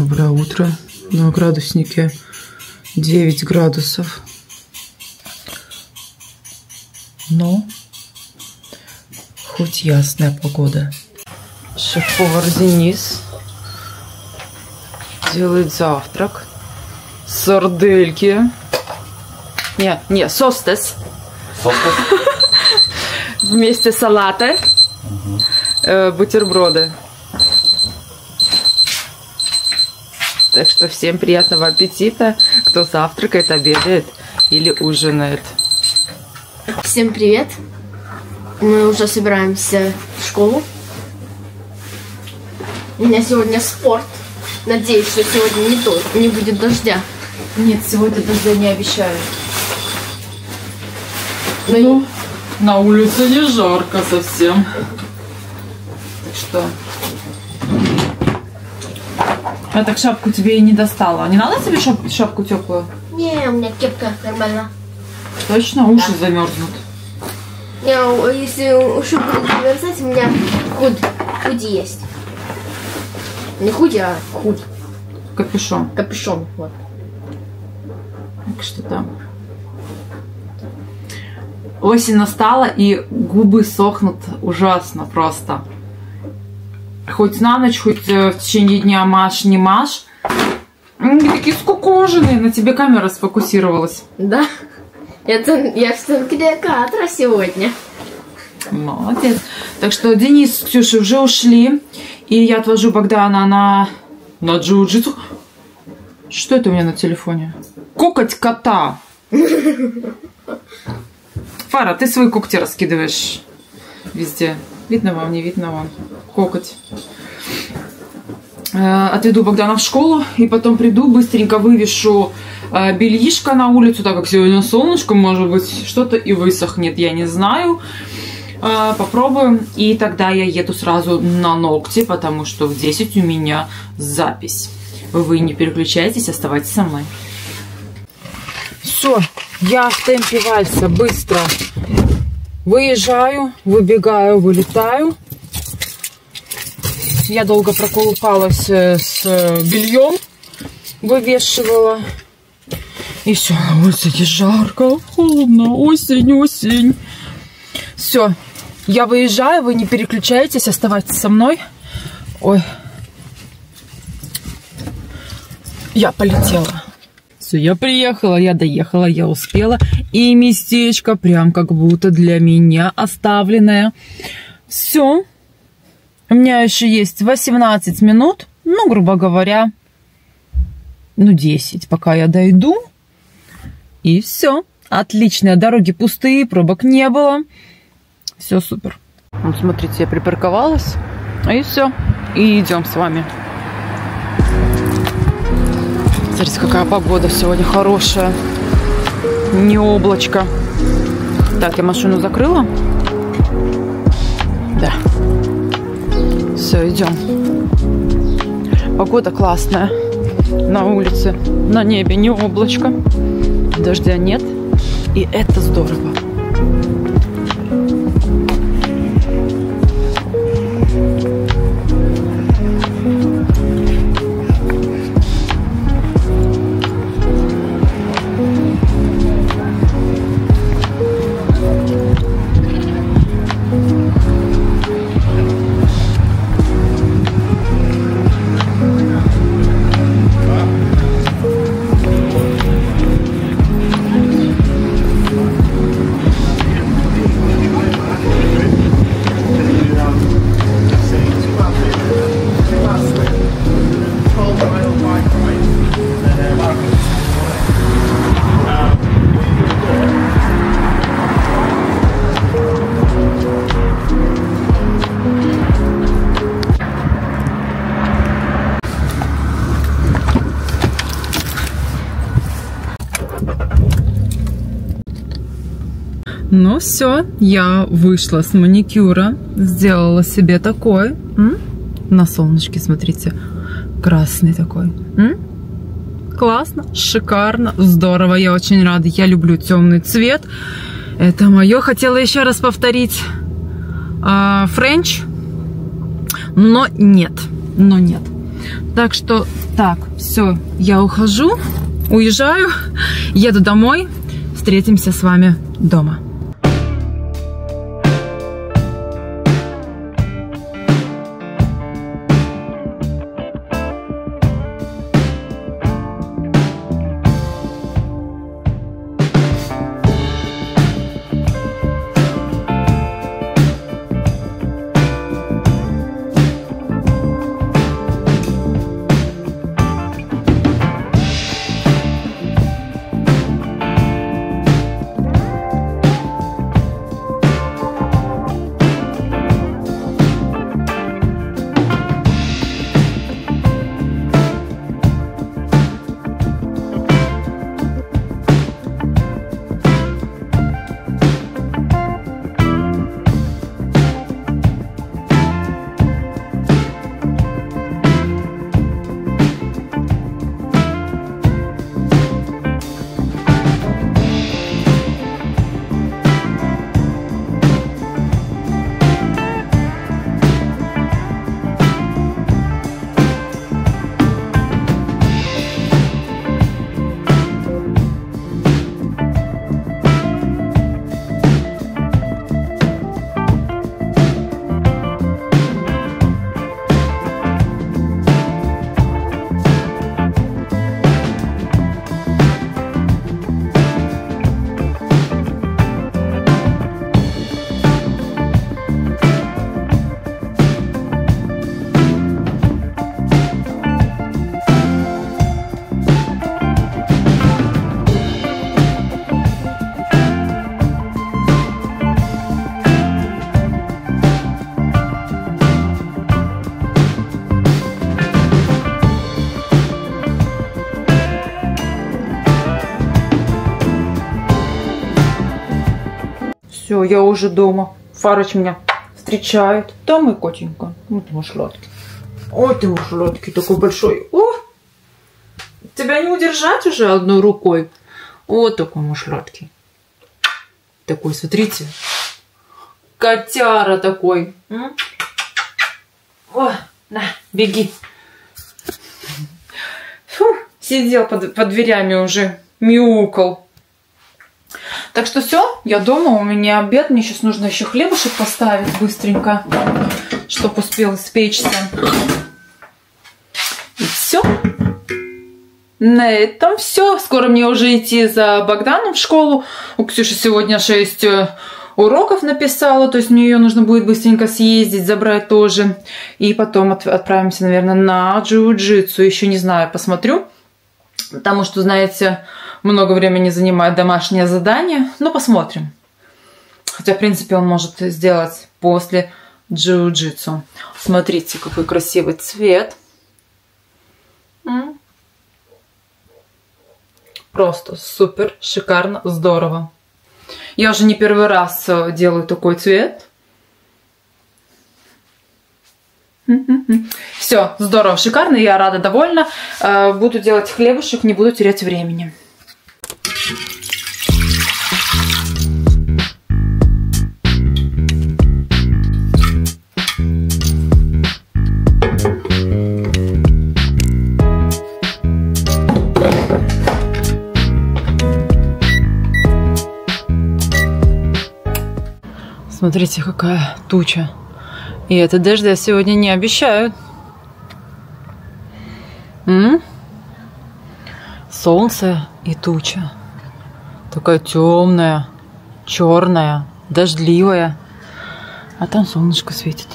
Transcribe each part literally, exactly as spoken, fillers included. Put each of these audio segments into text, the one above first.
Доброе утро. На градуснике девять градусов. Но хоть ясная погода. Шеф-повар Денис делает завтрак. Сардельки. Не, не, состес. Состес? Вместе салаты, угу. э, бутерброды. Так что всем приятного аппетита, кто завтракает, обедает или ужинает. Всем привет! Мы уже собираемся в школу. У меня сегодня спорт. Надеюсь, что сегодня не, то, не будет дождя. Нет, сегодня дождя не обещаю. Но... Ну, на улице не жарко совсем. Так что... Я так шапку тебе и не достала. Не надо тебе шап шапку теплую? Не, у меня кепка нормально. Точно? Уши да. Замерзнут. Я, если уши будут замерзать, у меня худ. Худи есть. Не худи, а худ. Капюшон. Капюшон, вот. Так что там. Осень настала, и губы сохнут ужасно просто. Хоть на ночь, хоть в течение дня маш, не маш. Они такие скукоженные. На тебе камера сфокусировалась. Да. Это я в стенке для кадра сегодня. Молодец. Так что Денис с Ксюшей уже ушли. И я отвожу Богдана на, на джиу-джитсу. Что это у меня на телефоне? Кукать кота. Фара, ты свои когти раскидываешь везде. Видно вам, не видно вам. Кокоть. Отведу Богдана в школу и потом приду, быстренько вывешу бельишко на улицу, так как сегодня солнышко, может быть, что-то и высохнет, я не знаю. Попробуем. И тогда я еду сразу на ногти, потому что в десять у меня запись. Вы не переключайтесь, оставайтесь со мной. Все, я в темпе вальса, быстро. Выезжаю, выбегаю, вылетаю. Я долго проколупалась с бельем, вывешивала. И все, на улице жарко, холодно, осень, осень. Все, я выезжаю, вы не переключаетесь, оставайтесь со мной. Ой, я полетела. Я приехала, я доехала, я успела. И местечко прям как будто для меня оставленное. Все. У меня еще есть восемнадцать минут. Ну, грубо говоря, ну десять, пока я дойду. И все. Отлично. Дороги пустые, пробок не было. Все супер. Вот смотрите, я припарковалась. И все. И идем с вами. Смотрите, какая погода сегодня хорошая. Не облачко. Так, я машину закрыла. Да. Все, идем. Погода классная. На улице, на небе не облачко. Дождя нет. И это здорово. Ну все, я вышла с маникюра, сделала себе такой, м? На солнышке, смотрите, красный такой, м? Классно, шикарно, здорово, я очень рада, я люблю темный цвет, это мое, хотела еще раз повторить френч, но нет, но нет, Так что, так, все, я ухожу, уезжаю, еду домой, встретимся с вами дома. Все, я уже дома. Фарыч меня встречает. Там и котенька. Вот ему шладки. Вот ему шладки, такой большой. О! Тебя не удержать уже одной рукой. Вот такой ему шладки. Такой, смотрите. Котяра такой. М? О, на, беги. Фу, сидел под, под дверями уже. Мяукал. Так что все, я дома, у меня обед, мне сейчас нужно еще хлебушек поставить быстренько, чтоб успел испечься. И все. На этом все. Скоро мне уже идти за Богданом в школу. У Ксюши сегодня шесть уроков написала, то есть мне ее нужно будет быстренько съездить, забрать тоже. И потом отправимся, наверное, на джиу-джитсу, еще не знаю, посмотрю. Потому что, знаете, много времени занимает домашнее задание. Но посмотрим. Хотя, в принципе, он может сделать после джиу-джитсу. Смотрите, какой красивый цвет. Просто супер, шикарно, здорово. Я уже не первый раз делаю такой цвет. Все, здорово, шикарно. Я рада, довольна. Буду делать хлебушек, не буду терять времени. Смотрите, какая туча. И это дождя сегодня не обещают. М? Солнце и туча. Такая темная, черная, дождливая. А там солнышко светит.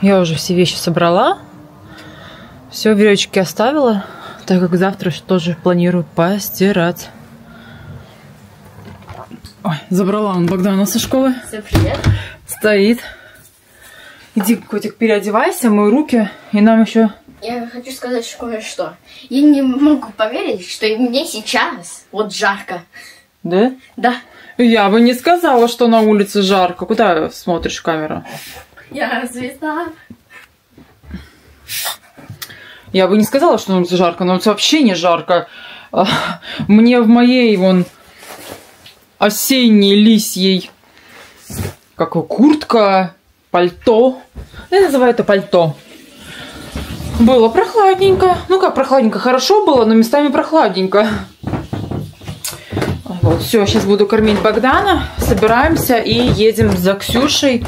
Я уже все вещи собрала. Все, веревочки оставила, так как завтра тоже планирую постирать. Ой, забрала он Богдана со школы. Всем привет. Стоит. Иди, котик, переодевайся, мой руки, и нам еще... Я хочу сказать кое-что. Я не могу поверить, что и мне сейчас вот жарко. Да? Да. Я бы не сказала, что на улице жарко. Куда смотришь в камеру? Я звезда. Я бы не сказала, что на улице жарко, но это вообще не жарко. Мне в моей, вон... осенней лисьей, как куртка, пальто. Я называю это пальто. Было прохладненько. Ну как прохладненько, хорошо было, но местами прохладненько. Вот, все, сейчас буду кормить Богдана. Собираемся и едем за Ксюшей.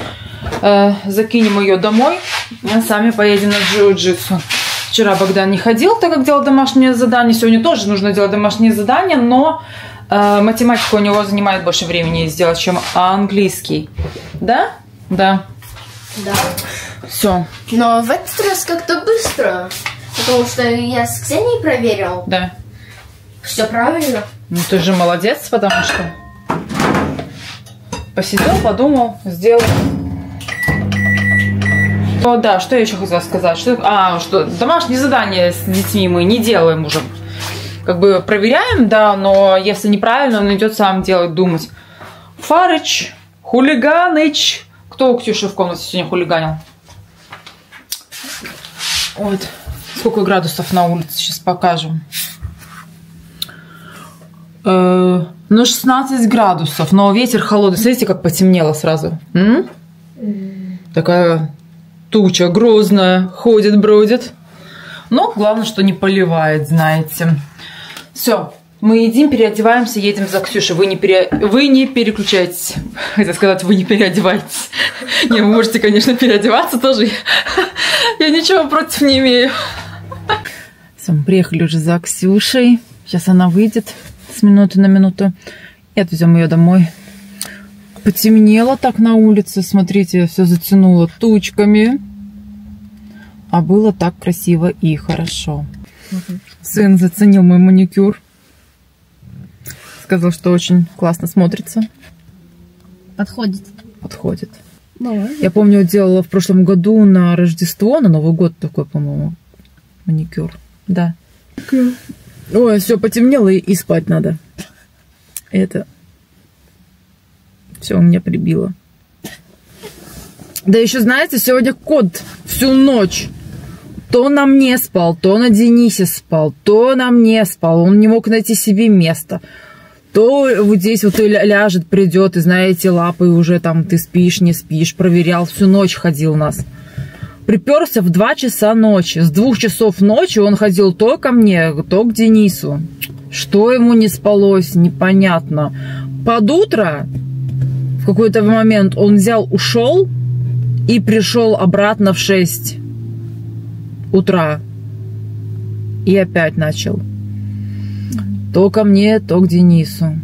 Э, закинем ее домой. Мы сами поедем на джиу-джитсу. Вчера Богдан не ходил, так как делал домашнее задание. Сегодня тоже нужно делать домашнее задание, но э, математика у него занимает больше времени сделать, чем английский. Да? Да. Да. Все. Но в этот раз как-то быстро. Потому что я с Ксенией проверил. Да. Все правильно. Ну ты же молодец, потому что посидел, подумал, сделал. О, да, что я еще хотела сказать? Что, а, что домашние задания с детьми мы не делаем уже. Как бы проверяем, да, но если неправильно, он идет сам делать, думать. Фарыч, хулиганыч. Кто у Ксюши в комнате сегодня хулиганил? Вот. Сколько градусов на улице, сейчас покажу. Э, ну, шестнадцать градусов, но ветер холодный. Смотрите, как потемнело сразу. М? Такая туча грозная, ходит, бродит. Но главное, что не поливает, знаете. Все, мы едим, переодеваемся, едем за Ксюшей. Вы не, пере... вы не переключайтесь. Хотела сказать, вы не переодевайтесь. Не, вы можете, конечно, переодеваться тоже. Я ничего против не имею. Все, мы приехали уже за Ксюшей. Сейчас она выйдет с минуты на минуту. И отвезем ее домой. Потемнело так на улице, смотрите, все затянуло тучками, а было так красиво и хорошо. Угу. Сын заценил мой маникюр, сказал, что очень классно смотрится. Подходит. Подходит. Давай. Я помню, делала в прошлом году на Рождество, на Новый год такой, по-моему, маникюр. Да. Okay. Ой, все потемнело и, и спать надо. Это. Все, у меня прибило. Да еще, знаете, сегодня кот всю ночь. То на мне спал, то на Денисе спал, то на мне спал. Он не мог найти себе места. То вот здесь вот и ляжет, придет, и, знаете, лапы уже там, ты спишь, не спишь. Проверял, всю ночь ходил у нас. Приперся в два часа ночи. С двух часов ночи он ходил то ко мне, то к Денису. Что ему не спалось, непонятно. Под утро... В какой-то момент он взял, ушел и пришел обратно в шесть утра. И опять начал. То ко мне, то к Денису.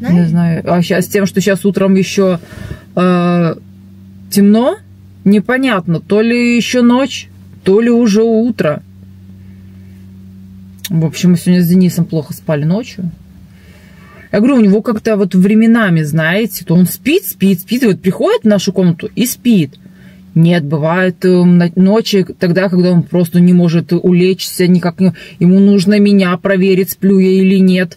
Знаешь? Не знаю. А сейчас с тем, что сейчас утром еще э, темно, непонятно. То ли еще ночь, то ли уже утро. В общем, мы сегодня с Денисом плохо спали ночью. Я говорю, у него как-то вот временами, знаете, то он спит, спит, спит, и вот приходит в нашу комнату и спит. Нет, бывают ночи тогда, когда он просто не может улечься никак, не... ему нужно меня проверить, сплю я или нет.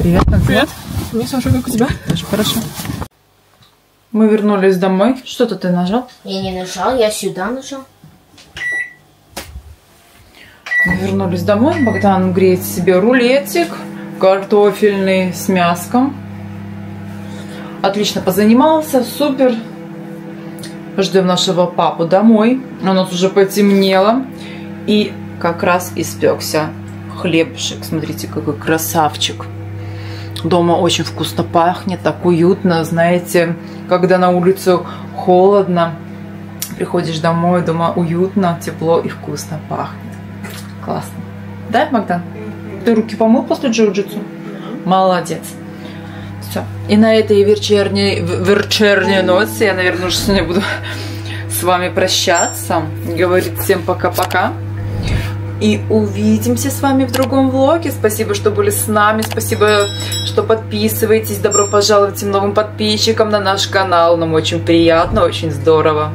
Привет, как Привет. Мне Саша, как у тебя? Даже хорошо. Мы вернулись домой. Что-то ты нажал? Я не нажал, я сюда нажал. Мы вернулись домой. Богдан греет себе рулетик картофельный с мяском. Отлично позанимался, супер. Ждем нашего папу домой. У нас уже потемнело. И как раз испекся хлебушек. Смотрите, какой красавчик. Дома очень вкусно пахнет, так уютно, знаете, когда на улицу холодно, приходишь домой, дома уютно, тепло и вкусно пахнет. Классно. Да, Богдан? Ты руки помыл после джиу-джитсу? Молодец. Все. И на этой вечерней, вечерней ноте я, наверное, уже сегодня буду с вами прощаться, говорить всем пока-пока. И увидимся с вами в другом влоге. Спасибо, что были с нами. Спасибо, что подписываетесь. Добро пожаловать всем новым подписчикам на наш канал. Нам очень приятно, очень здорово.